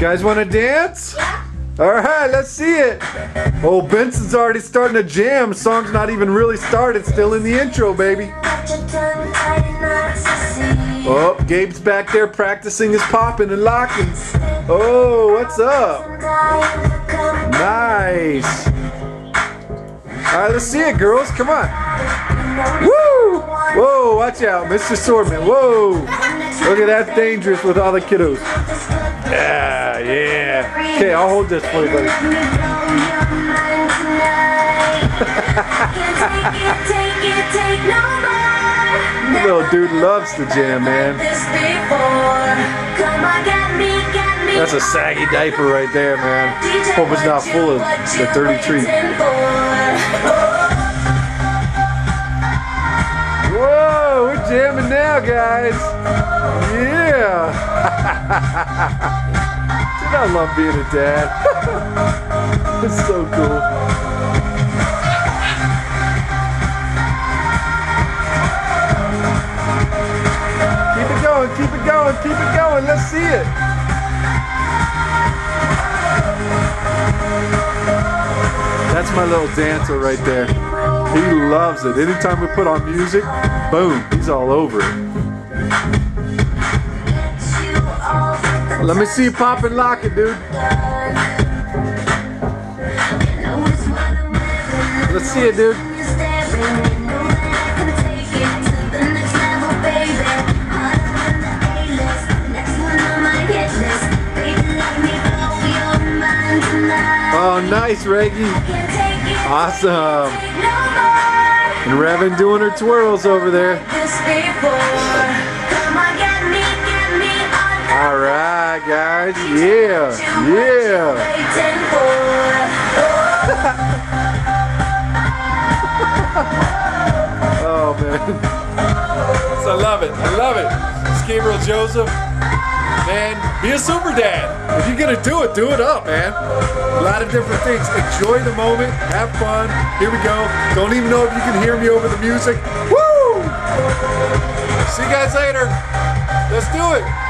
Guys want to dance? Yeah. All right, let's see it. Oh, Benson's already starting to jam. Song's not even really started. Still in the intro, baby. Oh, Gabe's back there practicing his popping and locking. Oh, what's up? Nice. All right, let's see it, girls. Come on. Woo! Whoa, watch out, Mr. Swordman. Whoa. Look at that, dangerous with all the kiddos. Yeah, yeah. Okay, I'll hold this for you, buddy. Little dude loves to jam, man. That's a saggy diaper right there, man. Hope it's not full of the dirty treat. Whoa, we're jamming now, guys. Yeah. Dude, I love being a dad. It's so cool. Keep it going, keep it going. Let's see it. That's my little dancer right there. He loves it. Anytime we put on music, boom, he's all over it. Let me see you pop and lock it, dude. Let's see it, dude. Oh, nice, Reggie. Awesome. And Revan doing her twirls over there. All right, guys. Yeah. Yeah. Oh, man. I love it. I love it. It's Gabriel Joseph. Man, be a super dad. If you're going to do it up, man. A lot of different things. Enjoy the moment. Have fun. Here we go. Don't even know if you can hear me over the music. Woo! See you guys later. Let's do it.